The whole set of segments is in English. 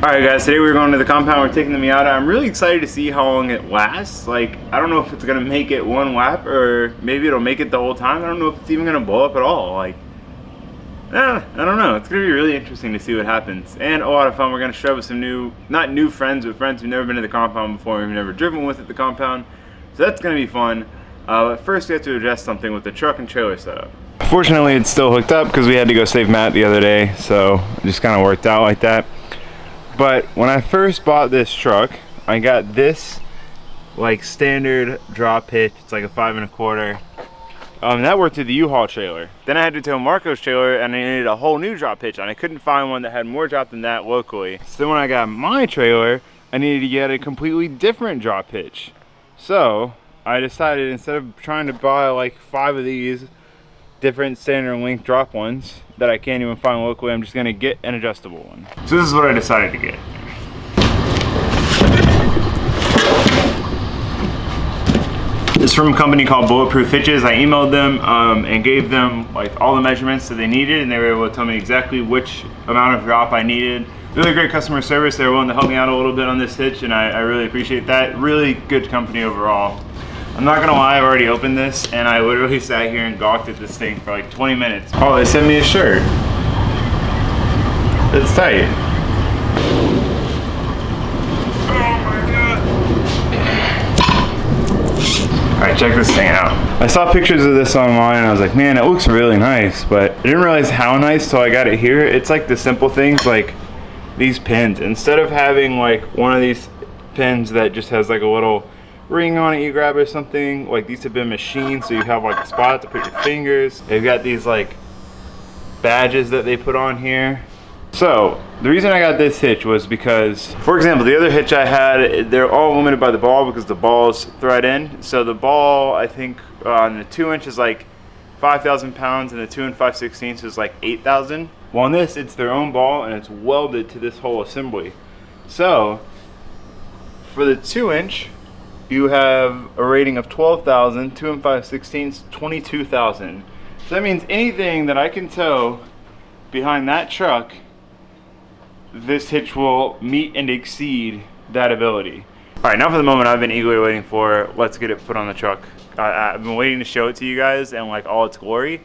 Alright guys, today we're going to the compound, we're taking the Miata. I'm really excited to see how long it lasts. Like, I don't know if it's going to make it one lap or maybe it'll make it the whole time. I don't know if it's even going to blow up at all. Like, I don't know. It's going to be really interesting to see what happens. And a lot of fun. We're going to show up with some new, not new friends, but friends who've never been to the compound before. We've never driven with it at the compound. So that's going to be fun. But first we have to address something with the truck and trailer setup. Fortunately, it's still hooked up because we had to go save Matt the other day. So it just kind of worked out like that. But when I first bought this truck, I got this like standard drop hitch. It's like a 5 1/4. That worked through the U-Haul trailer. Then I had to tow Marco's trailer and I needed a whole new drop hitch and I couldn't find one that had more drop than that locally. So then when I got my trailer, I needed to get a completely different drop hitch. So I decided instead of trying to buy like 5 of these different standard length drop ones that I can't even find locally, I'm just gonna get an adjustable one. So this is what I decided to get. It's from a company called Bulletproof Hitches. I emailed them and gave them like all the measurements that they needed and they were able to tell me exactly which amount of drop I needed. Really great customer service. They were willing to help me out a little bit on this hitch and I really appreciate that. Really good company overall. I'm not gonna lie, I've already opened this and I literally sat here and gawked at this thing for like 20 minutes. Oh, they sent me a shirt. It's tight. Oh my God. All right, check this thing out. I saw pictures of this online and I was like, man, it looks really nice, but I didn't realize how nice till I got it here. It's like the simple things like these pins. Instead of having like one of these pins that just has like a little ring on it you grab or something, like these have been machined so you have like a spot to put your fingers. They've got these like badges that they put on here. So the reason I got this hitch was because, for example, the other hitch I had, they're all limited by the ball because the balls thread in. So the ball, I think on the 2-inch is like 5,000 pounds and the 2 5/16 is like 8,000. Well, on this it's their own ball and it's welded to this whole assembly. So for the 2-inch you have a rating of 12,000, 2 5/16, 22,000. So that means anything that I can tow behind that truck, this hitch will meet and exceed that ability. All right, now for the moment I've been eagerly waiting for, let's get it put on the truck. I've been waiting to show it to you guys in like all its glory.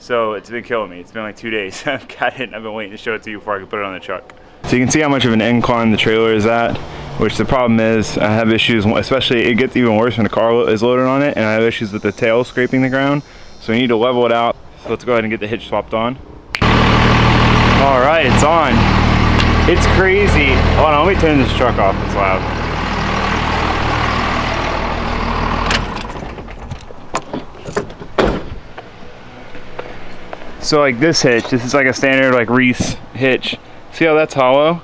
So it's been killing me. It's been like 2 days. I've got it and I've been waiting to show it to you before I can put it on the truck. So you can see how much of an incline the trailer is at, which the problem is I have issues, especially it gets even worse when the car is loaded on it, and I have issues with the tail scraping the ground. So we need to level it out. So let's go ahead and get the hitch swapped on. All right, it's on. It's crazy. Hold on, let me turn this truck off, it's loud. So like this hitch, this is like a standard like Reese hitch. See how that's hollow?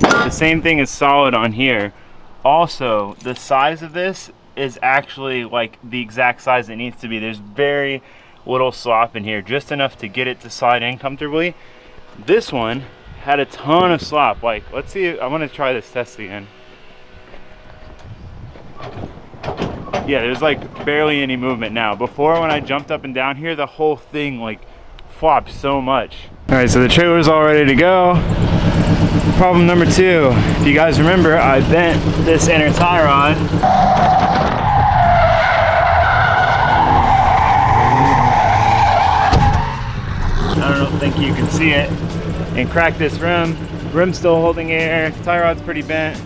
The same thing is solid on here. Also, the size of this is actually like the exact size it needs to be. There's very little slop in here, just enough to get it to slide in comfortably. This one had a ton of slop. Like, let's see, I want to try this test again. Yeah, there's like barely any movement now. Before, when I jumped up and down here, the whole thing like flopped so much. All right, so the trailer's all ready to go. Problem number 2, if you guys remember, I bent this inner tie rod. I don't think you can see it. And cracked this rim. Rim's still holding air. Tie rod's pretty bent.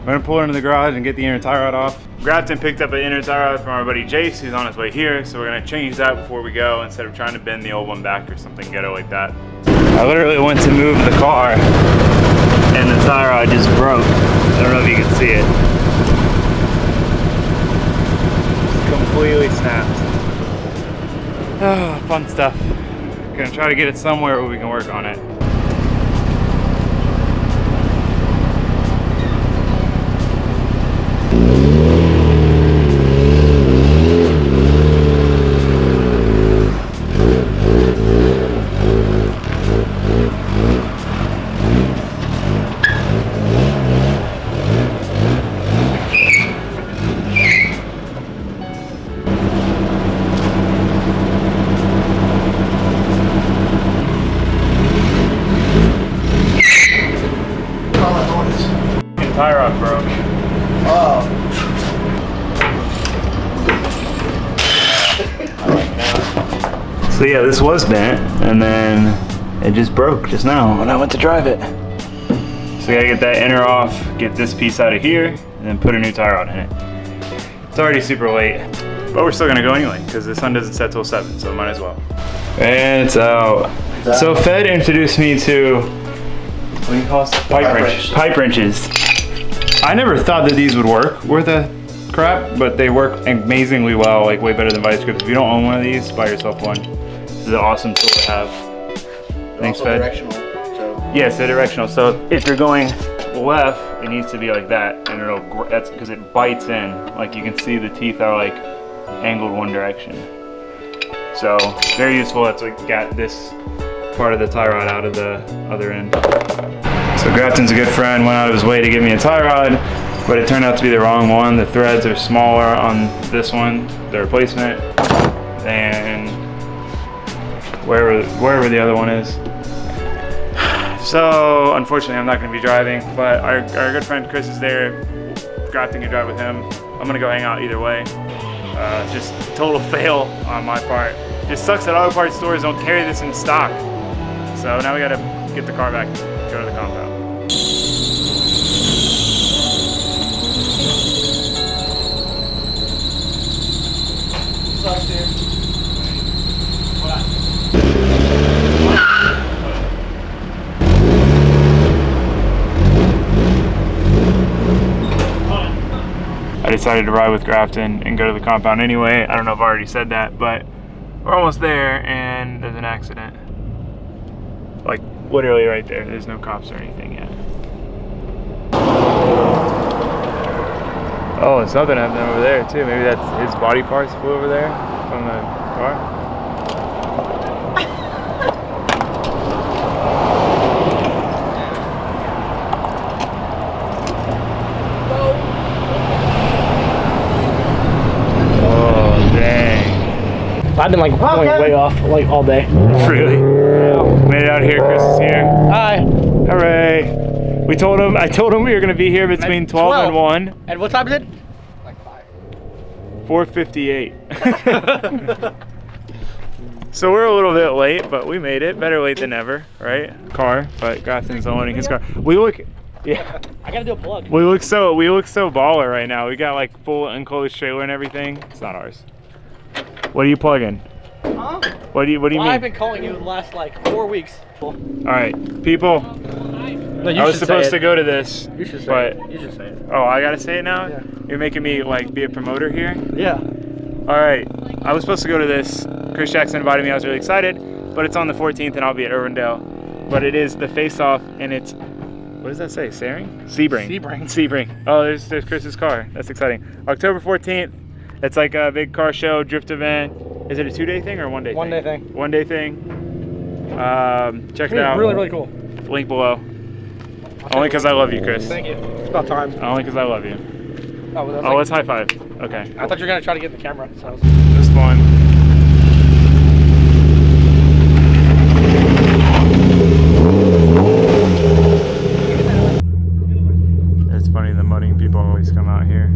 I'm gonna pull it into the garage and get the inner tie rod off. Grabbed and picked up an inner tie rod from our buddy Jace, who's on his way here. So we're gonna change that before we go instead of trying to bend the old one back or something ghetto like that. I literally went to move the car and the tie rod just broke. I don't know if you can see it. It's completely snapped. Oh, fun stuff. I'm gonna try to get it somewhere where we can work on it. So yeah, this was bent, and then it just broke just now when I went to drive it. So I gotta get that inner off, get this piece out of here, and then put a new tire on it. It's already super late, but we're still gonna go anyway, because the sun doesn't set till 7, so might as well. And it's out. So Fed introduced me to, what do you call this? Pipe wrenches. I never thought that these would work worth a crap, but they work amazingly well, like way better than vice grips. If you don't own one of these, buy yourself one. This is an awesome tool to have. Thanks, Fed. Directional, so. Yeah, so directional. So if you're going left, it needs to be like that, and it'll, that's because it bites in. Like you can see the teeth are like angled one direction. So very useful. That's what got this part of the tie rod out of the other end. So Grafton's a good friend, went out of his way to give me a tie rod, but it turned out to be the wrong one. The threads are smaller on this one, the replacement, and wherever the other one is. So unfortunately I'm not gonna be driving, but our good friend Chris is there. Grafton can drive with him. I'm gonna go hang out either way. Just total fail on my part. Just sucks that auto parts stores don't carry this in stock. So now we gotta get the car back, go to the compound. I decided to ride with Grafton and go to the compound anyway. I don't know if I already said that, but we're almost there and there's an accident. Like literally right there. There's no cops or anything yet. Oh, and something happened over there too. Maybe that's his body parts flew over there from the car. I've been like going way off like all day. Really? Yeah. Made it out here. Chris is here. Hi. Hooray. We told him. I told him we were gonna be here between at 12 and 1. And what time is it? Like 5. 4:58. So we're a little bit late, but we made it. Better late than never, right? Car, but Grafton's owning his car. We look. Yeah. I gotta do a plug. We look so baller right now. We got like full enclosed trailer and everything. It's not ours. What are you plugging? Huh? What do you mean? I've been calling you the last like 4 weeks. All right, people. No, I was supposed to go to this. You should say it. You should say it. Oh, I gotta say it now? Yeah. You're making me like be a promoter here? Yeah. All right, I was supposed to go to this. Chris Jackson invited me, I was really excited, but it's on the 14th and I'll be at Irwindale. But it is the face off and it's, what does that say, Sebring? Sebring. Sebring. Sebring. Oh, there's Chris's car. That's exciting. October 14th. It's like a big car show, drift event. Is it a 2-day thing or a 1-day thing? 1-day thing. 1-day thing. Check it out. Really, really cool. Link below. Only because I love you, Chris. Thank you. It's about time. Only because I love you. Oh, well, let's high five. Okay. Cool. I thought you were going to try to get the camera. So. This one. It's funny, the mudding people always come out here.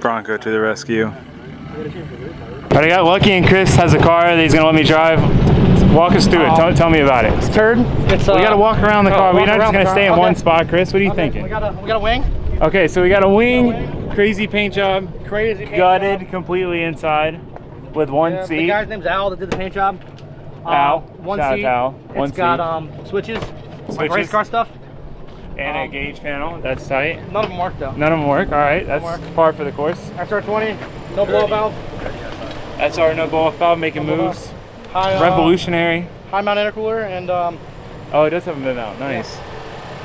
Bronco to the rescue. But I got lucky and Chris has a car that he's gonna let me drive. Walk us through it. Tell me about it. It's turned. We gotta walk around the car. We're not just gonna stay in one spot, Chris. What are you thinking? We got a wing. Okay, so we got a wing. Crazy paint job. Crazy paint gutted job. Completely inside with one seat. The guy's name's Al that did the paint job. Al. One shout seat. Al. One it's seat. Got switches. Like race car stuff. And a gauge panel, that's tight. None of them work though. None of them work, all right, that's par for the course. SR20, no blow valve. That's our no blow valve, making moves. High, revolutionary. High mount intercooler and... oh, it does have a mid mount, nice. Yeah.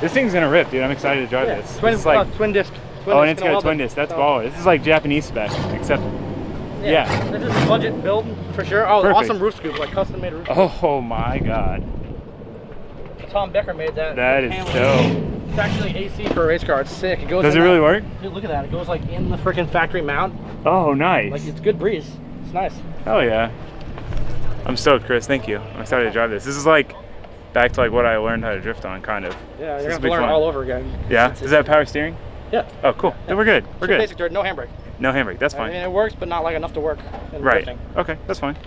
This thing's gonna rip, dude, I'm excited to drive this. Twin disc. Twin and it's got a twin disc, that's baller. This is like Japanese spec, except... Yeah. This is a budget build, for sure. Oh, awesome roof scoop, like custom made roof scoop. Oh my God. Tom Becker made that. That is dope. It's actually AC for a race car. It's sick. It goes. Does it really work? Dude, look at that. It goes like in the freaking factory mount. Oh, nice. Like it's good breeze. It's nice. Hell yeah. I'm stoked, Chris. Thank you. I'm excited to drive this. This is like back to like what I learned how to drift on, kind of. Yeah, you're gonna have to learn all over again. Yeah. Is that power steering? Yeah. Oh, cool. Yeah. Then we're good. We're good. Basic dirt, no handbrake. No handbrake. That's fine. I mean, it works, but not like enough to work. Right. Drifting. Okay, that's fine.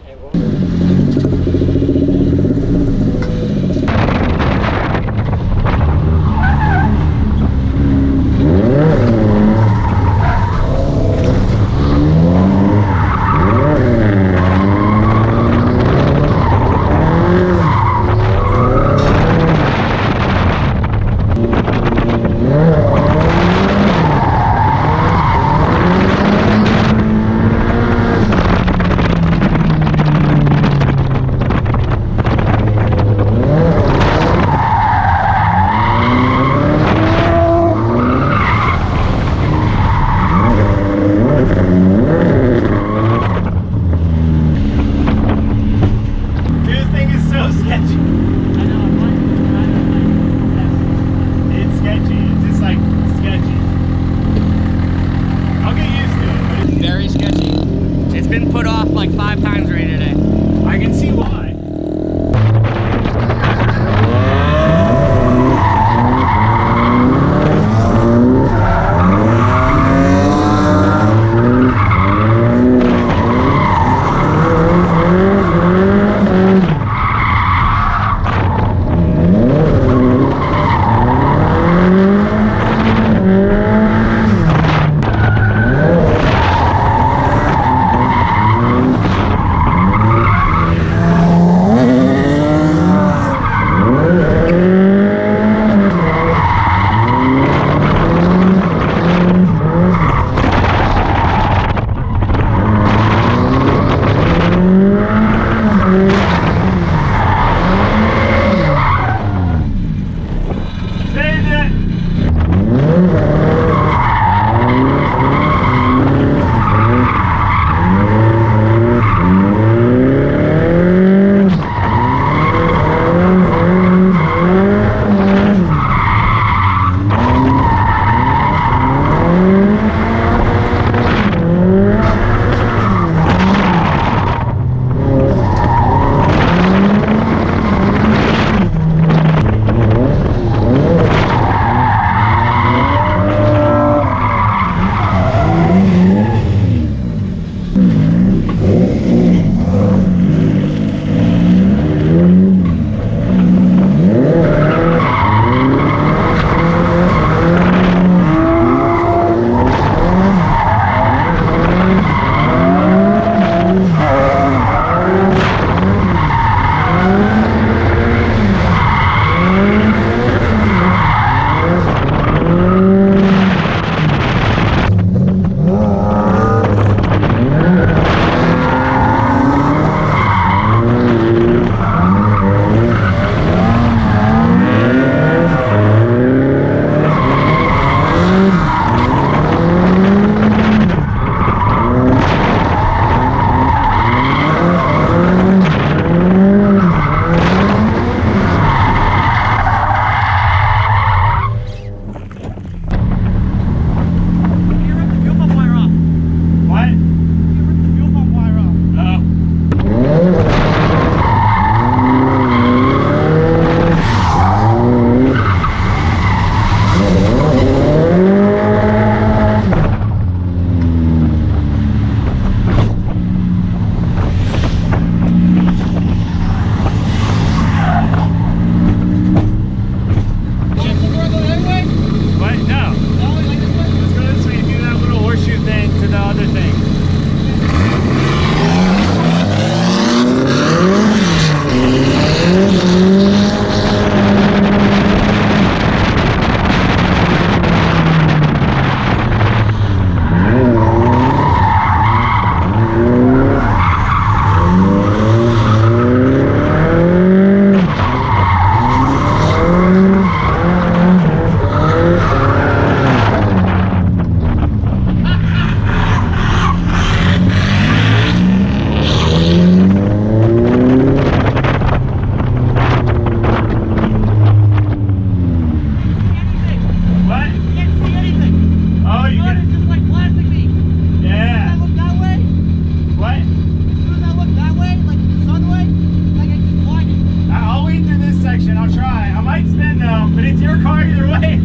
intersection. I'll try. I might spin though, but it's your car either way.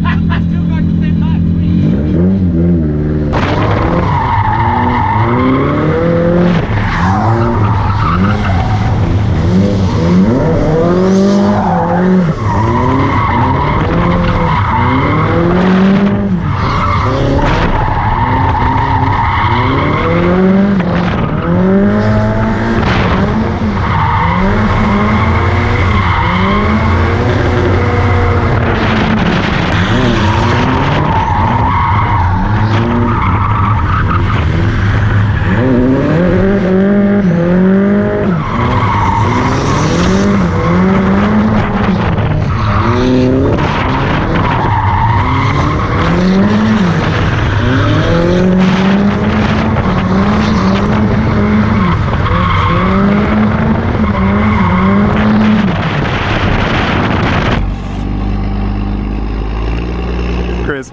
Two cars the same time.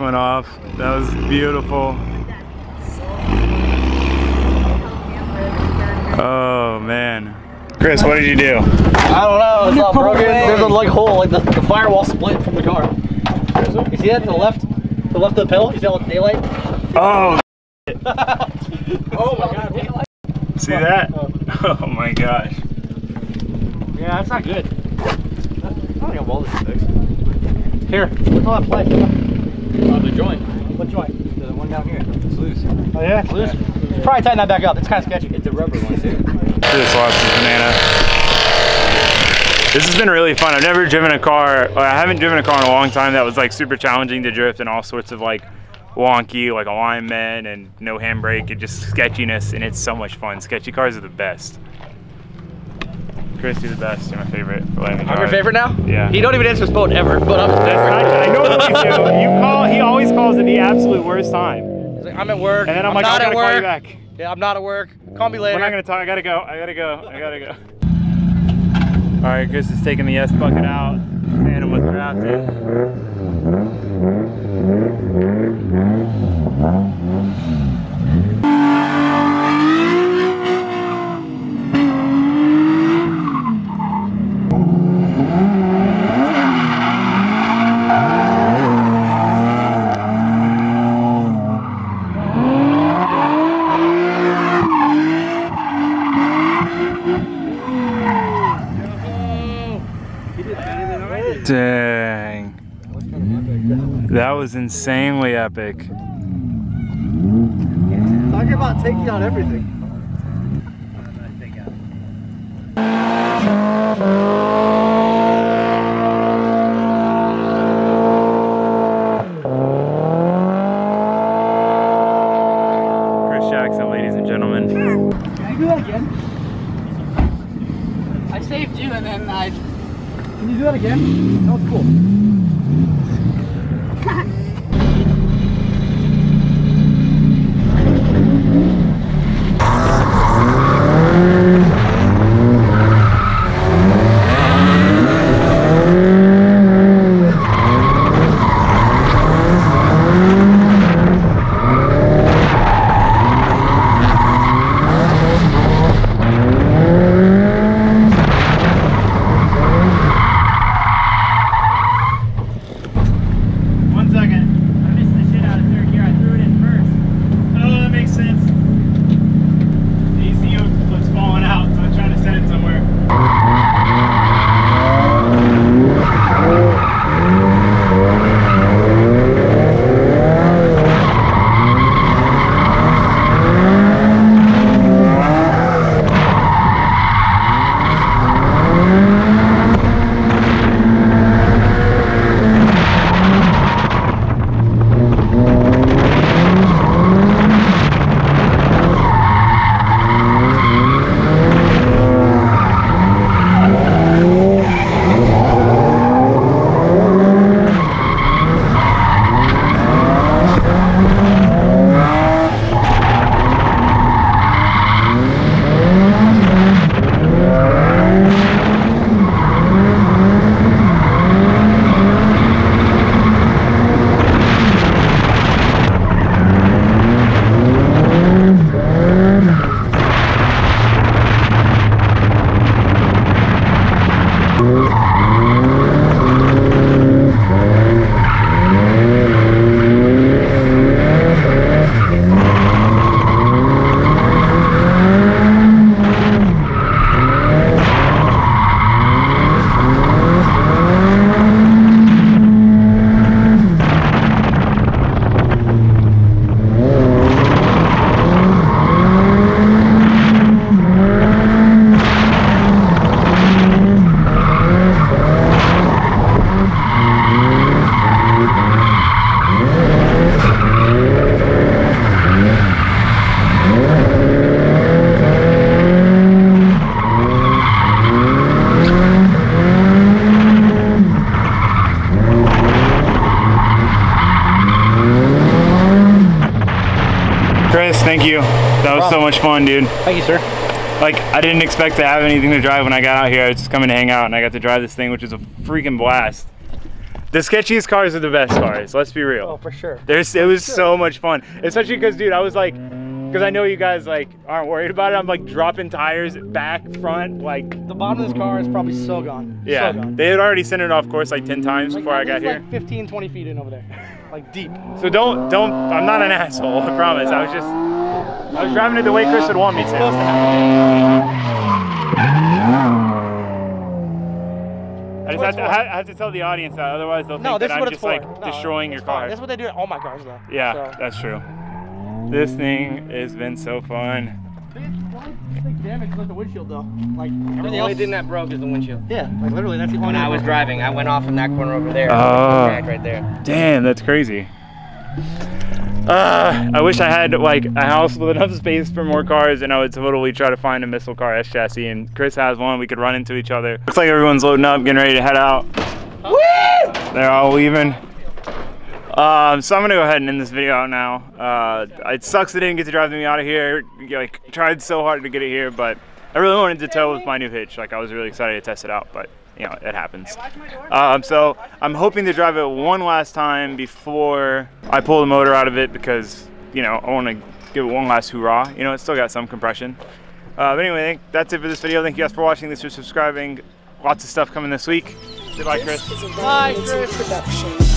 Went off. That was beautiful. Oh man. Chris, what did you do? I don't know. It's all broken. There's a like hole, like the firewall split from the car. You see that to the left of the pill? You see all the daylight? Oh. Oh my god. Daylight. See that? Oh my gosh. Yeah, that's not good. I don't know all this fixed. Here, what's all that play? The joint. What joint? The one down here. It's loose. Oh yeah? It's loose? Yeah. You probably tighten that back up. It's kind of sketchy. It's a rubber one too. I just lost the banana. This has been really fun. I've never driven a car, or I haven't driven a car in a long time that was like super challenging to drift and all sorts of like wonky, like alignment and no handbrake and just sketchiness, and it's so much fun. Sketchy cars are the best. Chris, you're the best. You're my favorite. I'm your favorite now? Yeah. He don't even answer his phone ever, but I'm just I know what you do. You call, he always calls at the absolute worst time. He's like, I'm at work. And then I'm like, I gotta call you back. Yeah, I'm not at work. Call me later. We're not gonna talk. I gotta go. I gotta go. I gotta go. All right, Chris is taking the S bucket out. Phantom was drafted. Dang. That was insanely epic. Talking about taking out everything. Chris Jackson, ladies and gentlemen. Can I do that again? I saved you and then I... Can you do that again? That was cool. One second. That was so much fun, dude. Thank you, sir. Like, I didn't expect to have anything to drive when I got out here. I was just coming to hang out, and I got to drive this thing, which is a freaking blast. The sketchiest cars are the best cars, let's be real. Oh, for sure. It was so much fun. Especially because, dude, I was like, because I know you guys like aren't worried about it. I'm like dropping tires back, front, like. The bottom of this car is probably so gone. Yeah, so gone. They had already sent it off course like 10 times before I got here. Like 15, 20 feet in over there, like deep. So don't, I'm not an asshole, I promise. I was driving it the way Chris would want me to. I have to tell the audience that, otherwise they'll think that I'm just like destroying your car. That's what they do at all my cars though. Yeah, so. That's true. This thing has been so fun. Big damage with the windshield though. Like everything else. The only thing that broke is the windshield. Yeah, like literally that's the only. When I was driving, I went off in that corner over there. Oh, right there. Damn, that's crazy. I wish I had like a house with enough space for more cars, and I would totally try to find a missile car S chassis, and Chris has one. We could run into each other. Looks like everyone's loading up, getting ready to head out. Woo! They're all leaving. So I'm gonna go ahead and end this video out now. It sucks I didn't get to drive the Miata here. Like, tried so hard to get it here, but I really wanted to tow with my new hitch. Like, I was really excited to test it out, but you know, it happens. So I'm hoping to drive it one last time before I pull the motor out of it, because, you know, I want to give it one last hoorah. You know, it's still got some compression. But anyway, that's it for this video. Thank you guys for watching. Thanks for subscribing. Lots of stuff coming this week. Say bye, Chris. Bye, Chris.